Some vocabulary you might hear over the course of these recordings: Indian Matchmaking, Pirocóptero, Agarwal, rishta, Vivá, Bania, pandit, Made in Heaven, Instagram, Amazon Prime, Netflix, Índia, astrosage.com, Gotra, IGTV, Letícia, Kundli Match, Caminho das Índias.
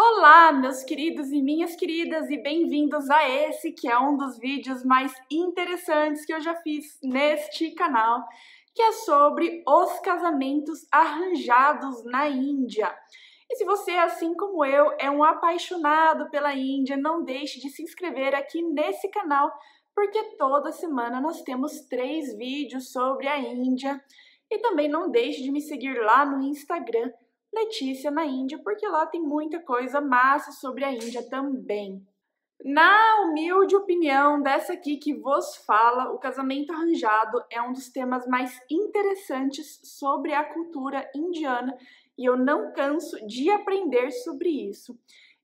Olá, meus queridos e minhas queridas, e bem-vindos a esse que é um dos vídeos mais interessantes que eu já fiz neste canal, que é sobre os casamentos arranjados na Índia. E se você, assim como eu, é um apaixonado pela Índia, não deixe de se inscrever aqui nesse canal, porque toda semana nós temos 3 vídeos sobre a Índia. E também não deixe de me seguir lá no Instagram, Letícia na Índia, porque lá tem muita coisa massa sobre a Índia também. Na humilde opinião dessa aqui que vos fala, o casamento arranjado é um dos temas mais interessantes sobre a cultura indiana e eu não canso de aprender sobre isso.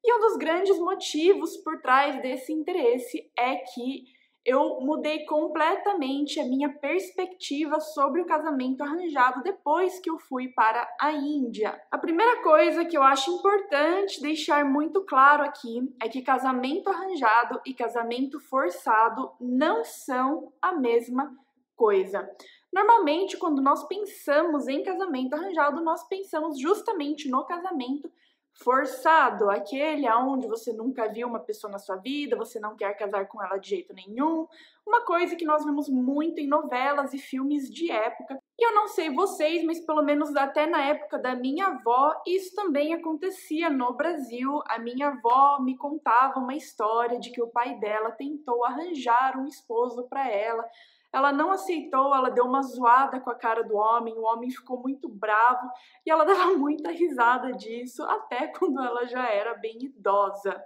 E um dos grandes motivos por trás desse interesse é que eu mudei completamente a minha perspectiva sobre o casamento arranjado depois que eu fui para a Índia. A primeira coisa que eu acho importante deixar muito claro aqui é que casamento arranjado e casamento forçado não são a mesma coisa. Normalmente, quando nós pensamos em casamento arranjado, nós pensamos justamente no casamento forçado, aquele aonde você nunca viu uma pessoa na sua vida, você não quer casar com ela de jeito nenhum, uma coisa que nós vemos muito em novelas e filmes de época. E eu não sei vocês, mas pelo menos até na época da minha avó, isso também acontecia no Brasil. A minha avó me contava uma história de que o pai dela tentou arranjar um esposo para ela. Ela não aceitou, ela deu uma zoada com a cara do homem, o homem ficou muito bravo e ela dava muita risada disso, até quando ela já era bem idosa.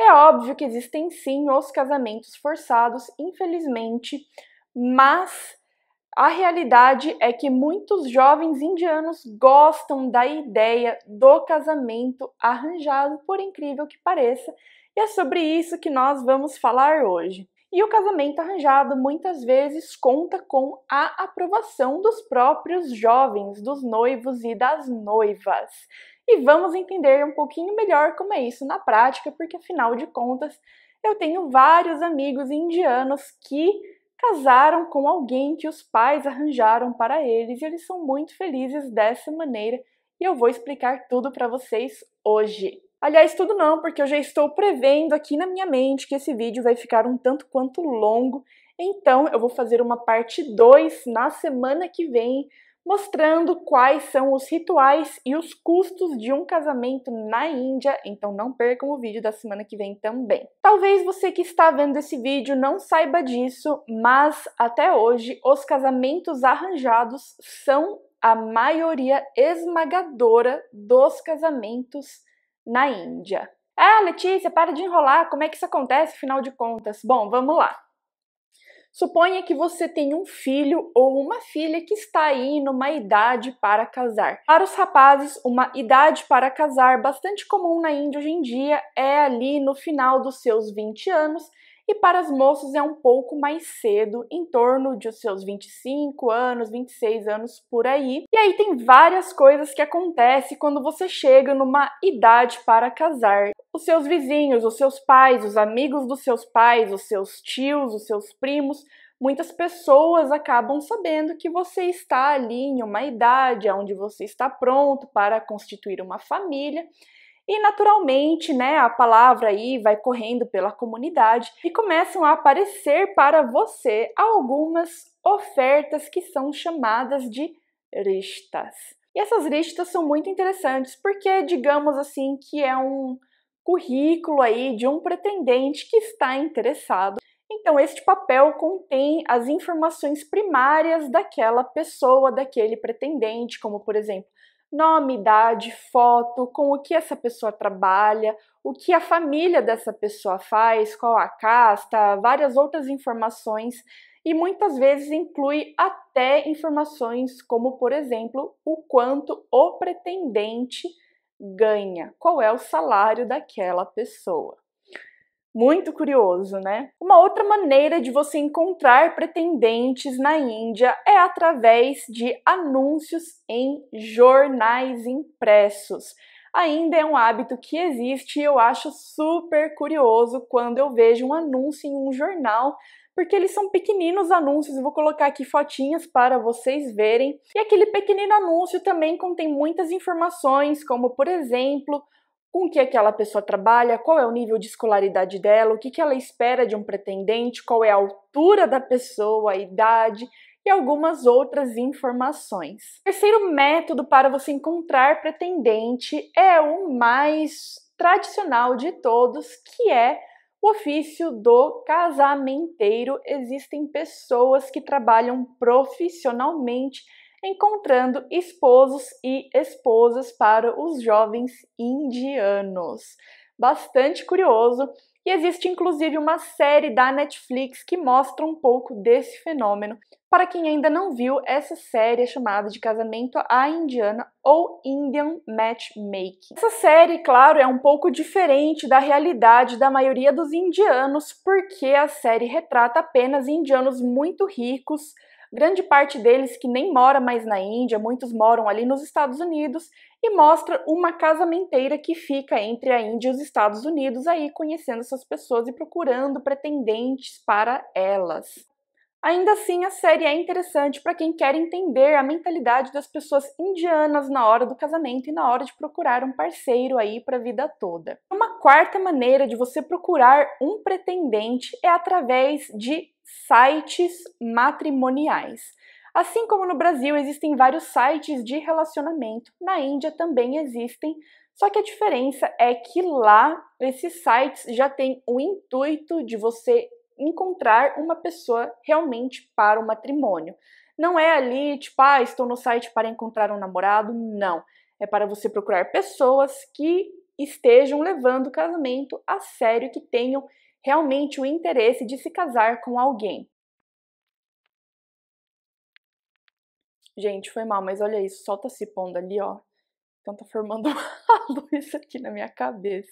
É óbvio que existem sim os casamentos forçados, infelizmente, mas a realidade é que muitos jovens indianos gostam da ideia do casamento arranjado, por incrível que pareça, e é sobre isso que nós vamos falar hoje. E o casamento arranjado muitas vezes conta com a aprovação dos próprios jovens, dos noivos e das noivas. E vamos entender um pouquinho melhor como é isso na prática, porque afinal de contas eu tenho vários amigos indianos que casaram com alguém que os pais arranjaram para eles e eles são muito felizes dessa maneira e eu vou explicar tudo para vocês hoje. Aliás, tudo não, porque eu já estou prevendo aqui na minha mente que esse vídeo vai ficar um tanto quanto longo, então eu vou fazer uma parte 2 na semana que vem, mostrando quais são os rituais e os custos de um casamento na Índia, então não percam o vídeo da semana que vem também. Talvez você que está vendo esse vídeo não saiba disso, mas até hoje os casamentos arranjados são a maioria esmagadora dos casamentos na Índia. Ah, Letícia, para de enrolar, como é que isso acontece, afinal de contas? Bom, vamos lá. Suponha que você tem um filho ou uma filha que está aí numa idade para casar. Para os rapazes, uma idade para casar bastante comum na Índia hoje em dia é ali no final dos seus 20 anos e para as moças é um pouco mais cedo, em torno de os seus 25 anos, 26 anos por aí. E aí tem várias coisas que acontecem quando você chega numa idade para casar. Os seus vizinhos, os seus pais, os amigos dos seus pais, os seus tios, os seus primos, muitas pessoas acabam sabendo que você está ali em uma idade onde você está pronto para constituir uma família. E naturalmente, né, a palavra aí vai correndo pela comunidade e começam a aparecer para você algumas ofertas que são chamadas de rishtas. E essas rishtas são muito interessantes porque, digamos assim, que é um currículo aí de um pretendente que está interessado. Então, este papel contém as informações primárias daquela pessoa, daquele pretendente, como por exemplo, nome, idade, foto, com o que essa pessoa trabalha, o que a família dessa pessoa faz, qual a casta, várias outras informações e muitas vezes inclui até informações como, por exemplo, o quanto o pretendente ganha, qual é o salário daquela pessoa. Muito curioso, né? Uma outra maneira de você encontrar pretendentes na Índia é através de anúncios em jornais impressos. Ainda é um hábito que existe e eu acho super curioso quando eu vejo um anúncio em um jornal, porque eles são pequeninos anúncios, eu vou colocar aqui fotinhas para vocês verem. E aquele pequenino anúncio também contém muitas informações, como por exemplo, com que aquela pessoa trabalha, qual é o nível de escolaridade dela, o que ela espera de um pretendente, qual é a altura da pessoa, a idade e algumas outras informações. O terceiro método para você encontrar pretendente é o mais tradicional de todos, que é o ofício do casamenteiro. Existem pessoas que trabalham profissionalmente encontrando esposos e esposas para os jovens indianos. Bastante curioso, e existe inclusive uma série da Netflix que mostra um pouco desse fenômeno. Para quem ainda não viu, essa série é chamada de Casamento à Indiana ou Indian Matchmaking. Essa série, claro, é um pouco diferente da realidade da maioria dos indianos, porque a série retrata apenas indianos muito ricos, grande parte deles que nem mora mais na Índia, muitos moram ali nos Estados Unidos, e mostra uma casamenteira que fica entre a Índia e os Estados Unidos, aí conhecendo essas pessoas e procurando pretendentes para elas. Ainda assim, a série é interessante para quem quer entender a mentalidade das pessoas indianas na hora do casamento e na hora de procurar um parceiro aí para a vida toda. Uma quarta maneira de você procurar um pretendente é através de sites matrimoniais. Assim como no Brasil existem vários sites de relacionamento, na Índia também existem, só que a diferença é que lá esses sites já têm o intuito de você encontrar uma pessoa realmente para o matrimônio. Não é ali, tipo, ah, estou no site para encontrar um namorado, não. É para você procurar pessoas que estejam levando o casamento a sério, que tenham realmente o interesse de se casar com alguém. Gente, foi mal, mas olha isso, o sol tá se pondo ali, ó. Então tá formando uma luz aqui na minha cabeça.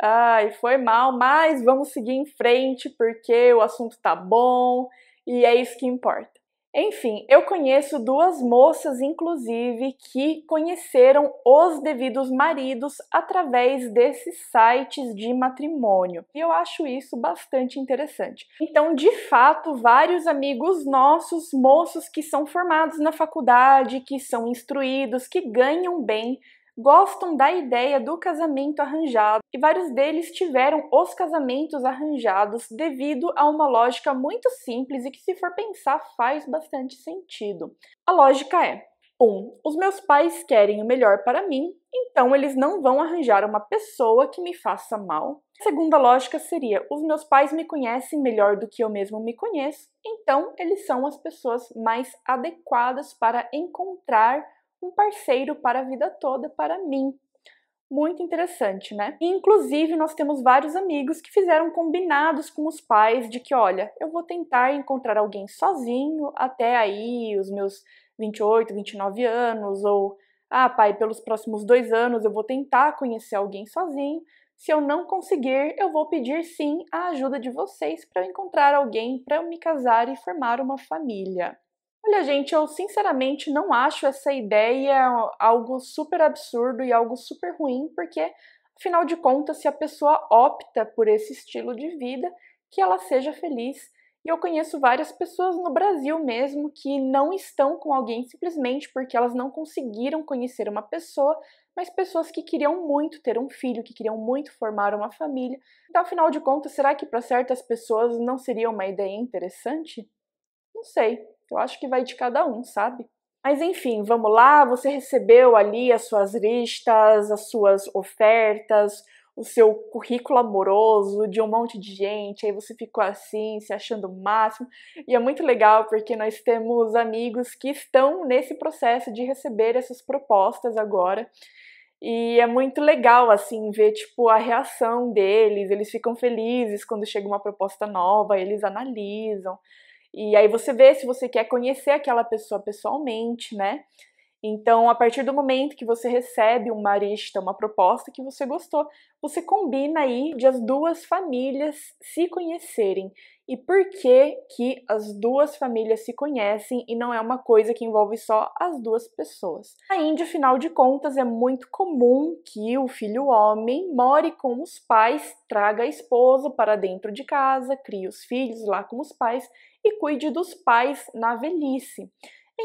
Ai, foi mal, mas vamos seguir em frente, porque o assunto tá bom e é isso que importa. Enfim, eu conheço duas moças, inclusive, que conheceram os devidos maridos através desses sites de matrimônio. E eu acho isso bastante interessante. Então, de fato, vários amigos nossos, moços que são formados na faculdade, que são instruídos, que ganham bem, gostam da ideia do casamento arranjado. E vários deles tiveram os casamentos arranjados devido a uma lógica muito simples e que, se for pensar, faz bastante sentido. A lógica é: 1. Os meus pais querem o melhor para mim, então eles não vão arranjar uma pessoa que me faça mal. A segunda lógica seria: os meus pais me conhecem melhor do que eu mesmo me conheço, então eles são as pessoas mais adequadas para encontrar um parceiro para a vida toda para mim. Muito interessante, né? Inclusive, nós temos vários amigos que fizeram combinados com os pais de que, olha, eu vou tentar encontrar alguém sozinho até aí os meus 28, 29 anos, ou, ah, pai, pelos próximos 2 anos eu vou tentar conhecer alguém sozinho. Se eu não conseguir, eu vou pedir, sim, a ajuda de vocês para eu encontrar alguém, para eu me casar e formar uma família. Olha, gente, eu sinceramente não acho essa ideia algo super absurdo e algo super ruim, porque, afinal de contas, se a pessoa opta por esse estilo de vida, que ela seja feliz. E eu conheço várias pessoas no Brasil mesmo que não estão com alguém simplesmente porque elas não conseguiram conhecer uma pessoa, mas pessoas que queriam muito ter um filho, que queriam muito formar uma família. Então, afinal de contas, será que para certas pessoas não seria uma ideia interessante? Não sei. Eu acho que vai de cada um, sabe? Mas enfim, vamos lá, você recebeu ali as suas listas, as suas ofertas, o seu currículo amoroso de um monte de gente, aí você ficou assim, se achando o máximo, e é muito legal porque nós temos amigos que estão nesse processo de receber essas propostas agora, e é muito legal, assim, ver, tipo, a reação deles, eles ficam felizes quando chega uma proposta nova, eles analisam, e aí você vê se você quer conhecer aquela pessoa pessoalmente, né? Então, a partir do momento que você recebe uma lista, uma proposta que você gostou, você combina aí de as duas famílias se conhecerem. E por que que as duas famílias se conhecem e não é uma coisa que envolve só as duas pessoas? Na Índia, afinal de contas, é muito comum que o filho homem more com os pais, traga a esposa para dentro de casa, crie os filhos lá com os pais e cuide dos pais na velhice.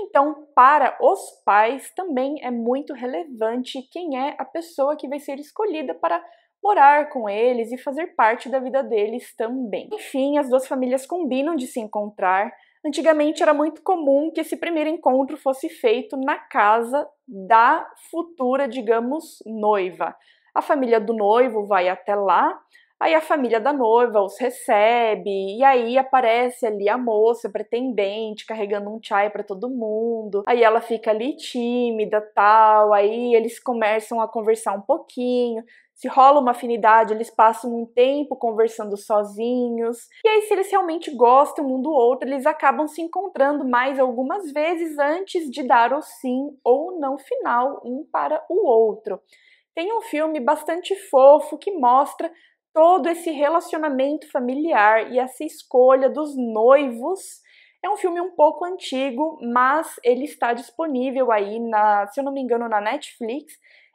Então, para os pais, também é muito relevante quem é a pessoa que vai ser escolhida para morar com eles e fazer parte da vida deles também. Enfim, as duas famílias combinam de se encontrar. Antigamente era muito comum que esse primeiro encontro fosse feito na casa da futura, digamos, noiva. A família do noivo vai até lá, aí a família da noiva os recebe, e aí aparece ali a moça pretendente, carregando um chai para todo mundo, aí ela fica ali tímida, tal, aí eles começam a conversar um pouquinho, se rola uma afinidade, eles passam um tempo conversando sozinhos, e aí se eles realmente gostam um do outro, eles acabam se encontrando mais algumas vezes antes de dar o sim ou não final um para o outro. Tem um filme bastante fofo que mostra todo esse relacionamento familiar e essa escolha dos noivos. É um filme um pouco antigo, mas ele está disponível aí, se eu não me engano, na Netflix.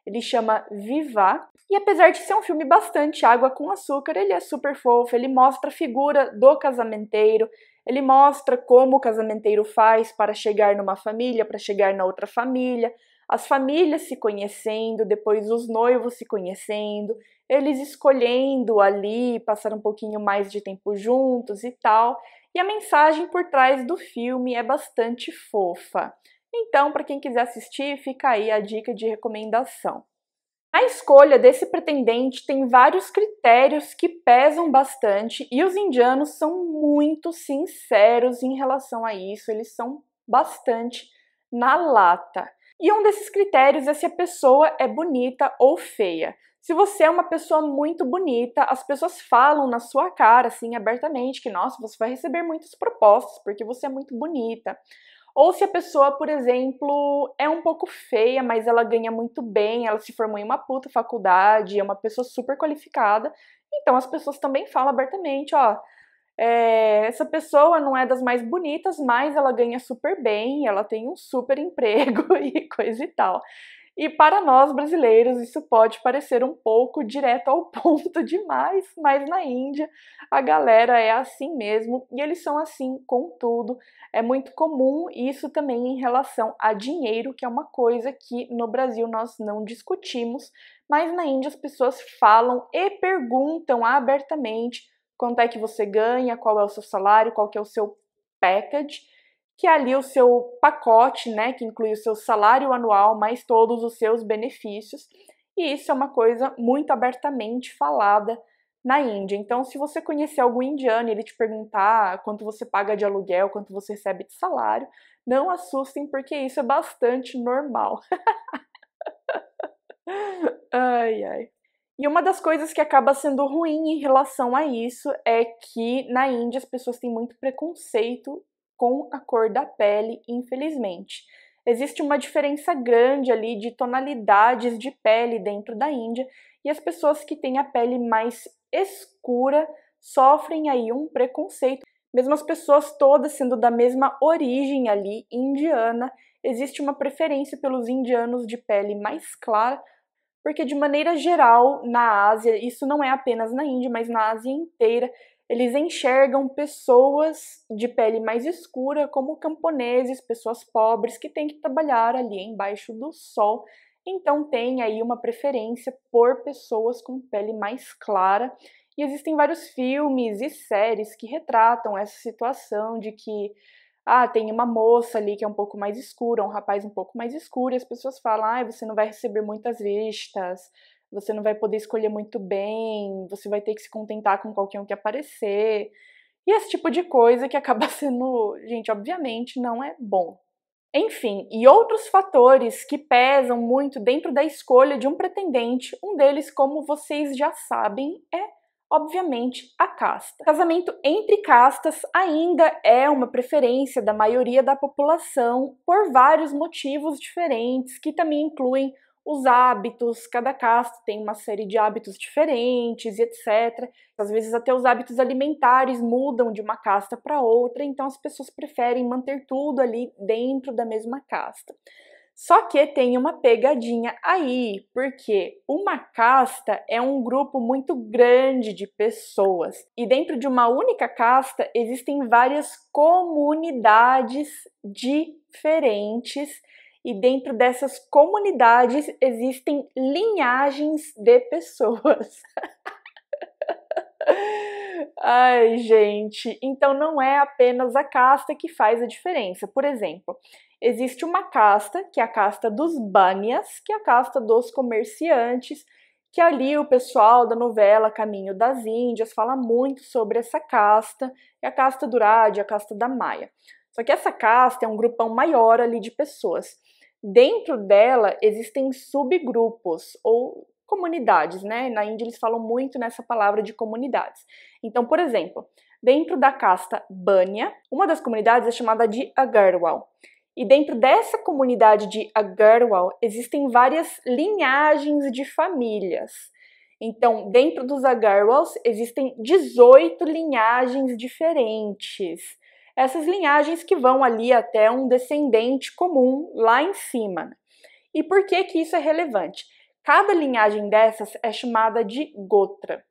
Ele chama Vivá. E apesar de ser um filme bastante água com açúcar, ele é super fofo, ele mostra a figura do casamenteiro, ele mostra como o casamenteiro faz para chegar numa família, para chegar na outra família, as famílias se conhecendo, depois os noivos se conhecendo, eles escolhendo ali, passar um pouquinho mais de tempo juntos e tal. E a mensagem por trás do filme é bastante fofa. Então, para quem quiser assistir, fica aí a dica de recomendação. A escolha desse pretendente tem vários critérios que pesam bastante e os indianos são muito sinceros em relação a isso, eles são bastante na lata. E um desses critérios é se a pessoa é bonita ou feia. Se você é uma pessoa muito bonita, as pessoas falam na sua cara, assim, abertamente, que, nossa, você vai receber muitas propostas porque você é muito bonita. Ou se a pessoa, por exemplo, é um pouco feia, mas ela ganha muito bem, ela se formou em uma puta faculdade, é uma pessoa super qualificada, então as pessoas também falam abertamente, ó... essa pessoa não é das mais bonitas, mas ela ganha super bem, ela tem um super emprego e coisa e tal. E para nós brasileiros isso pode parecer um pouco direto ao ponto demais, mas na Índia a galera é assim mesmo e eles são assim com tudo. É muito comum isso também em relação a dinheiro, que é uma coisa que no Brasil nós não discutimos, mas na Índia as pessoas falam e perguntam abertamente quanto é que você ganha, qual é o seu salário, qual que é o seu package, que é ali o seu pacote, né, que inclui o seu salário anual, mais todos os seus benefícios, e isso é uma coisa muito abertamente falada na Índia. Então, se você conhecer algum indiano e ele te perguntar quanto você paga de aluguel, quanto você recebe de salário, não assustem, porque isso é bastante normal. Ai, ai. E uma das coisas que acaba sendo ruim em relação a isso é que na Índia as pessoas têm muito preconceito com a cor da pele, infelizmente. Existe uma diferença grande ali de tonalidades de pele dentro da Índia e as pessoas que têm a pele mais escura sofrem aí um preconceito. Mesmo as pessoas todas sendo da mesma origem ali, indiana, existe uma preferência pelos indianos de pele mais clara, porque de maneira geral na Ásia, isso não é apenas na Índia, mas na Ásia inteira, eles enxergam pessoas de pele mais escura como camponeses, pessoas pobres que têm que trabalhar ali embaixo do sol, então tem aí uma preferência por pessoas com pele mais clara, e existem vários filmes e séries que retratam essa situação de que tem uma moça ali que é um pouco mais escura, um rapaz um pouco mais escuro, e as pessoas falam, você não vai receber muitas vistas, você não vai poder escolher muito bem, você vai ter que se contentar com qualquer um que aparecer, e esse tipo de coisa que acaba sendo, gente, obviamente não é bom. Enfim, e outros fatores que pesam muito dentro da escolha de um pretendente, um deles, como vocês já sabem, é obviamente a casta. Casamento entre castas ainda é uma preferência da maioria da população por vários motivos diferentes, que também incluem os hábitos, cada casta tem uma série de hábitos diferentes e etc. Às vezes até os hábitos alimentares mudam de uma casta para outra, então as pessoas preferem manter tudo ali dentro da mesma casta. Só que tem uma pegadinha aí, porque uma casta é um grupo muito grande de pessoas e dentro de uma única casta existem várias comunidades diferentes e dentro dessas comunidades existem linhagens de pessoas. Ai, gente, então não é apenas a casta que faz a diferença. Por exemplo, existe uma casta, que é a casta dos Banias, que é a casta dos comerciantes, que ali o pessoal da novela Caminho das Índias fala muito sobre essa casta, é a casta do Rádio, a casta da Maia. Só que essa casta é um grupão maior ali de pessoas. Dentro dela existem subgrupos, ou comunidades, né? Na Índia eles falam muito nessa palavra de comunidades. Então, por exemplo, dentro da casta Bania, uma das comunidades é chamada de Agarwal. E dentro dessa comunidade de Agarwal existem várias linhagens de famílias. Então, dentro dos Agarwals existem 18 linhagens diferentes. Essas linhagens que vão ali até um descendente comum lá em cima. E por que que isso é relevante? Cada linhagem dessas é chamada de Gotra.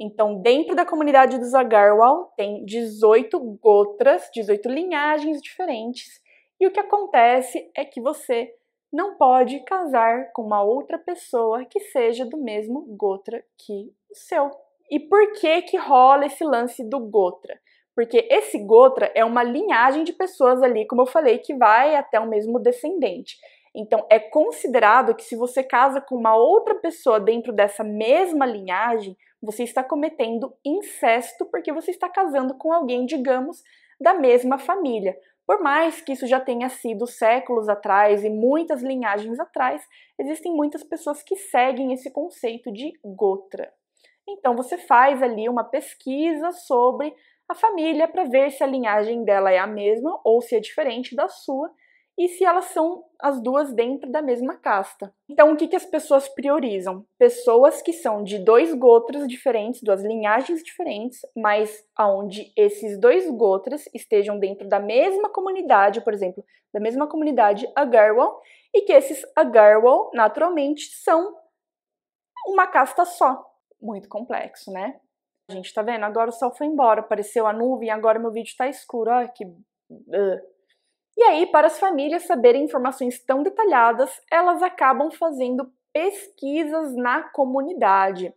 Então, dentro da comunidade dos Agarwal, tem 18 Gotras, 18 linhagens diferentes. E o que acontece é que você não pode casar com uma outra pessoa que seja do mesmo Gotra que o seu. E por que que rola esse lance do Gotra? Porque esse Gotra é uma linhagem de pessoas ali, como eu falei, que vai até o mesmo descendente. Então, é considerado que se você casa com uma outra pessoa dentro dessa mesma linhagem, você está cometendo incesto, porque você está casando com alguém, digamos, da mesma família. Por mais que isso já tenha sido séculos atrás e muitas linhagens atrás, existem muitas pessoas que seguem esse conceito de Gotra. Então, você faz ali uma pesquisa sobre a família para ver se a linhagem dela é a mesma ou se é diferente da sua, e se elas são as duas dentro da mesma casta. Então, o que que as pessoas priorizam? Pessoas que são de dois gotras diferentes, duas linhagens diferentes, mas onde esses dois gotras estejam dentro da mesma comunidade, por exemplo, da mesma comunidade Agarwal, e que esses Agarwal, naturalmente, são uma casta só. Muito complexo, né? A gente tá vendo? Agora o sol foi embora, apareceu a nuvem, agora meu vídeo tá escuro. Olha que... E aí, para as famílias saberem informações tão detalhadas, elas acabam fazendo pesquisas na comunidade.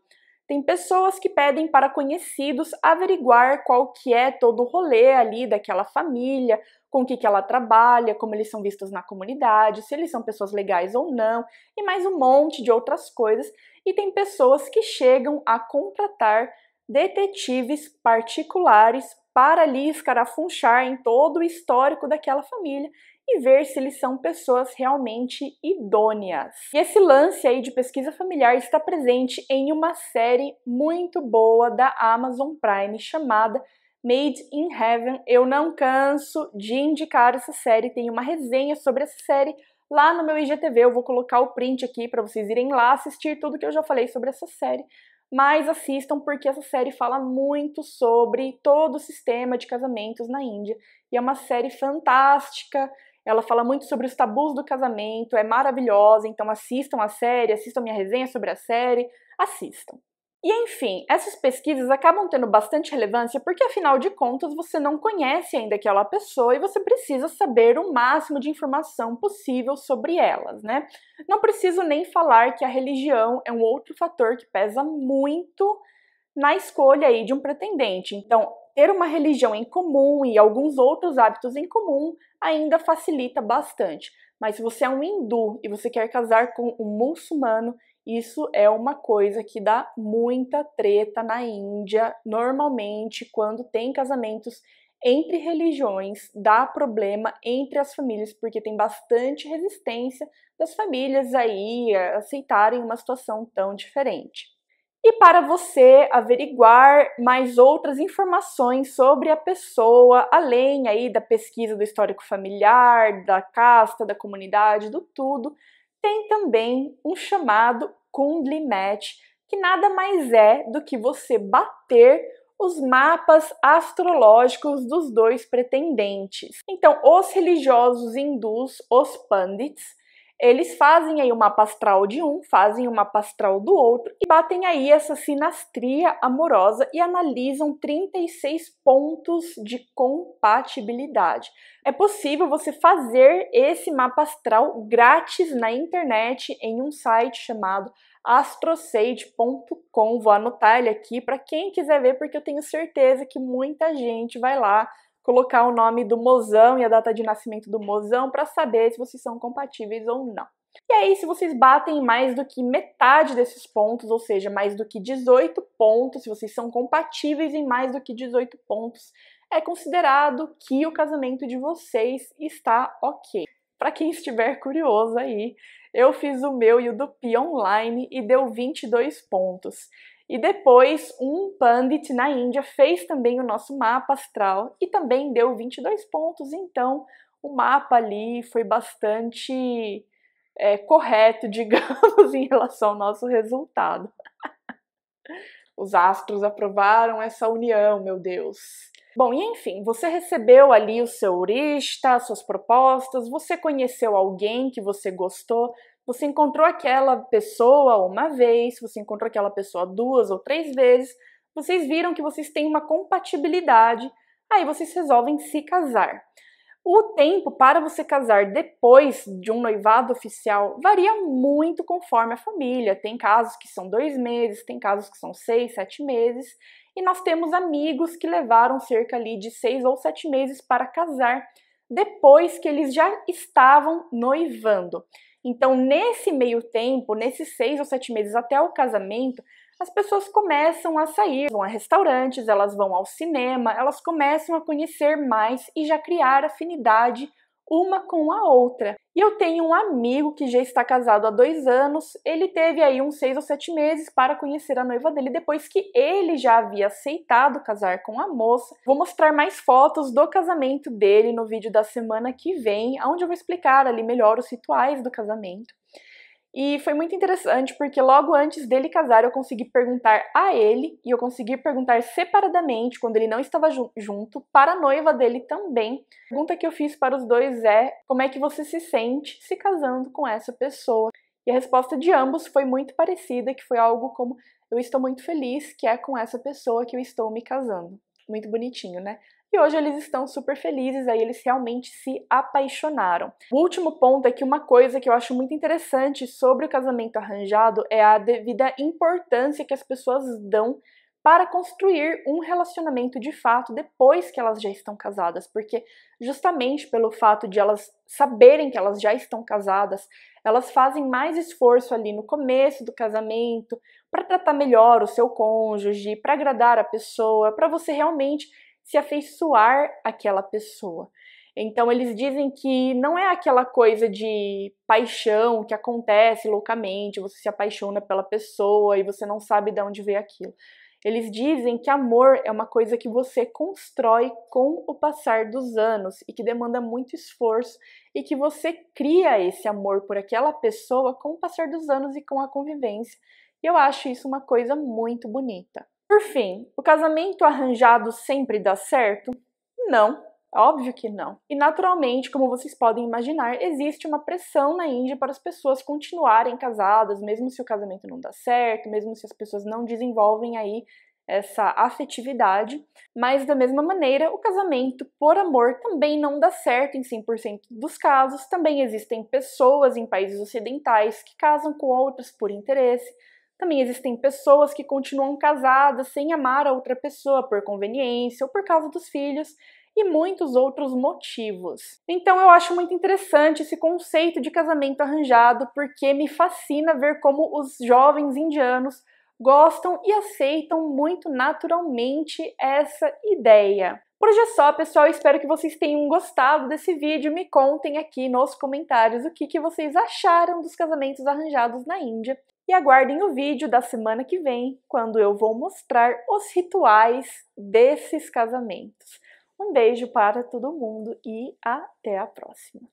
Tem pessoas que pedem para conhecidos averiguar qual que é todo o rolê ali daquela família, com o que ela trabalha, como eles são vistos na comunidade, se eles são pessoas legais ou não, e mais um monte de outras coisas. E tem pessoas que chegam a contratar detetives particulares para ali escarafunchar em todo o histórico daquela família e ver se eles são pessoas realmente idôneas. E esse lance aí de pesquisa familiar está presente em uma série muito boa da Amazon Prime chamada Made in Heaven. Eu não canso de indicar essa série, tem uma resenha sobre essa série lá no meu IGTV, eu vou colocar o print aqui para vocês irem lá assistir tudo que eu já falei sobre essa série. Mas assistam porque essa série fala muito sobre todo o sistema de casamentos na Índia. E é uma série fantástica, ela fala muito sobre os tabus do casamento, é maravilhosa, então assistam a série, assistam minha resenha sobre a série, assistam. E enfim, essas pesquisas acabam tendo bastante relevância porque afinal de contas você não conhece ainda aquela pessoa e você precisa saber o máximo de informação possível sobre elas, né? Não preciso nem falar que a religião é um outro fator que pesa muito na escolha aí de um pretendente. Então, ter uma religião em comum e alguns outros hábitos em comum ainda facilita bastante. Mas se você é um hindu e você quer casar com um muçulmano, isso é uma coisa que dá muita treta na Índia. Normalmente, quando tem casamentos entre religiões, dá problema entre as famílias, porque tem bastante resistência das famílias aí a aceitarem uma situação tão diferente. E para você averiguar mais outras informações sobre a pessoa, além aí da pesquisa do histórico familiar, da casta, da comunidade, do tudo, tem também um chamado Kundli Match, que nada mais é do que você bater os mapas astrológicos dos dois pretendentes. Então, os religiosos hindus, os pandits, Eles fazem aí o mapa astral de um, fazem o mapa astral do outro e batem aí essa sinastria amorosa e analisam 36 pontos de compatibilidade. É possível você fazer esse mapa astral grátis na internet em um site chamado astrosage.com. Vou anotar ele aqui para quem quiser ver, porque eu tenho certeza que muita gente vai lá colocar o nome do mozão e a data de nascimento do mozão para saber se vocês são compatíveis ou não. E aí, se vocês batem mais do que metade desses pontos, ou seja, mais do que 18 pontos, se vocês são compatíveis em mais do que 18 pontos, é considerado que o casamento de vocês está ok. Para quem estiver curioso aí, eu fiz o meu e o do Pi online e deu 22 pontos. E depois, um pandit na Índia fez também o nosso mapa astral e também deu 22 pontos, então o mapa ali foi bastante correto, digamos, em relação ao nosso resultado. Os astros aprovaram essa união, meu Deus! Bom, e enfim, você recebeu ali o seu urista, suas propostas, você conheceu alguém que você gostou, você encontrou aquela pessoa uma vez, você encontrou aquela pessoa 2 ou 3 vezes, vocês viram que vocês têm uma compatibilidade, aí vocês resolvem se casar. O tempo para você casar depois de um noivado oficial varia muito conforme a família. Tem casos que são 2 meses, tem casos que são 6, 7 meses. E nós temos amigos que levaram cerca ali de 6 ou 7 meses para casar depois que eles já estavam noivando. Então, nesse meio tempo, nesses 6 ou 7 meses até o casamento, as pessoas começam a sair, vão a restaurantes, elas vão ao cinema, elas começam a conhecer mais e já criar afinidade uma com a outra. E eu tenho um amigo que já está casado há 2 anos, ele teve aí uns 6 ou 7 meses para conhecer a noiva dele, depois que ele já havia aceitado casar com a moça. Vou mostrar mais fotos do casamento dele no vídeo da semana que vem, onde eu vou explicar ali melhor os rituais do casamento. E foi muito interessante porque logo antes dele casar eu consegui perguntar a ele e eu consegui perguntar separadamente, quando ele não estava junto, para a noiva dele também. A pergunta que eu fiz para os dois é: como é que você se sente se casando com essa pessoa? E a resposta de ambos foi muito parecida, que foi algo como: eu estou muito feliz que é com essa pessoa que eu estou me casando. Muito bonitinho, né? E hoje eles estão super felizes, aí eles realmente se apaixonaram. O último ponto é que uma coisa que eu acho muito interessante sobre o casamento arranjado é a devida importância que as pessoas dão para construir um relacionamento de fato depois que elas já estão casadas, porque justamente pelo fato de elas saberem que elas já estão casadas, elas fazem mais esforço ali no começo do casamento para tratar melhor o seu cônjuge, para agradar a pessoa, para você realmente se afeiçoar àquela pessoa. Então eles dizem que não é aquela coisa de paixão que acontece loucamente, você se apaixona pela pessoa e você não sabe de onde veio aquilo. Eles dizem que amor é uma coisa que você constrói com o passar dos anos e que demanda muito esforço e que você cria esse amor por aquela pessoa com o passar dos anos e com a convivência. E eu acho isso uma coisa muito bonita. Por fim, o casamento arranjado sempre dá certo? Não, óbvio que não. E naturalmente, como vocês podem imaginar, existe uma pressão na Índia para as pessoas continuarem casadas, mesmo se o casamento não dá certo, mesmo se as pessoas não desenvolvem aí essa afetividade. Mas da mesma maneira, o casamento por amor também não dá certo em 100% dos casos. Também existem pessoas em países ocidentais que casam com outras por interesse. Também existem pessoas que continuam casadas sem amar a outra pessoa por conveniência ou por causa dos filhos e muitos outros motivos. Então eu acho muito interessante esse conceito de casamento arranjado, porque me fascina ver como os jovens indianos gostam e aceitam muito naturalmente essa ideia. Por hoje é só, pessoal. Espero que vocês tenham gostado desse vídeo. Me contem aqui nos comentários o que vocês acharam dos casamentos arranjados na Índia. E aguardem o vídeo da semana que vem, quando eu vou mostrar os rituais desses casamentos. Um beijo para todo mundo e até a próxima!